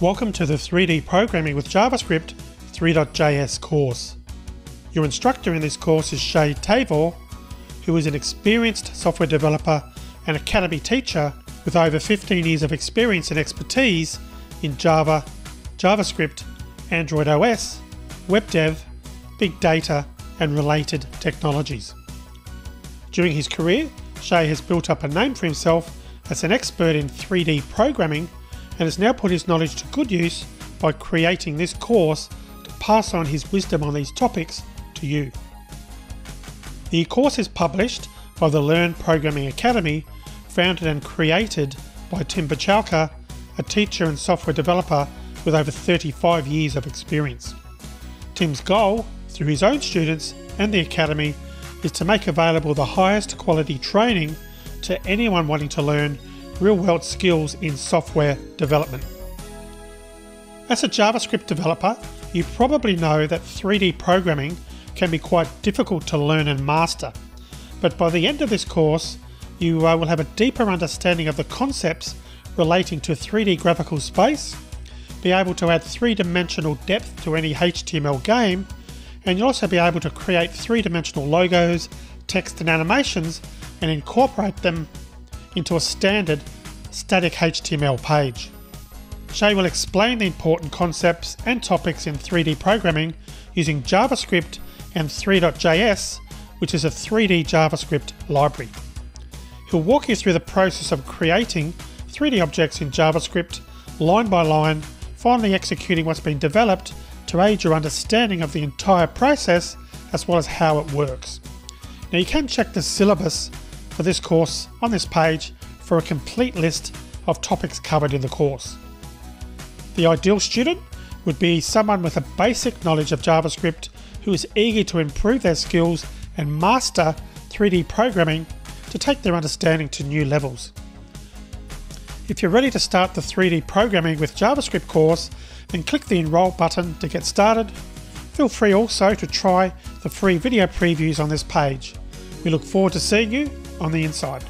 Welcome to the 3D Programming with JavaScript 3.js course. Your instructor in this course is Shay Tavor, who is an experienced software developer and academy teacher with over 15 years of experience and expertise in Java, JavaScript, Android OS, web dev, big data and related technologies. During his career, Shay has built up a name for himself as an expert in 3D programming and has now put his knowledge to good use by creating this course to pass on his wisdom on these topics to you. The course is published by the Learn Programming Academy, founded and created by Tim Buchalka, a teacher and software developer with over 35 years of experience. Tim's goal, through his own students and the Academy, is to make available the highest quality training to anyone wanting to learn real-world skills in software development. As a JavaScript developer, you probably know that 3D programming can be quite difficult to learn and master, but by the end of this course, you will have a deeper understanding of the concepts relating to 3D graphical space, be able to add three-dimensional depth to any HTML game, and you'll also be able to create three-dimensional logos, text and animations, and incorporate them into a standard static HTML page. Shay will explain the important concepts and topics in 3D programming using JavaScript and 3.js, which is a 3D JavaScript library. He'll walk you through the process of creating 3D objects in JavaScript line by line, finally executing what's been developed to aid your understanding of the entire process as well as how it works. Now you can check the syllabus for this course on this page for a complete list of topics covered in the course. The ideal student would be someone with a basic knowledge of JavaScript who is eager to improve their skills and master 3D programming to take their understanding to new levels. If you're ready to start the 3D Programming with JavaScript course, then click the Enroll button to get started. Feel free also to try the free video previews on this page. We look forward to seeing you on the inside.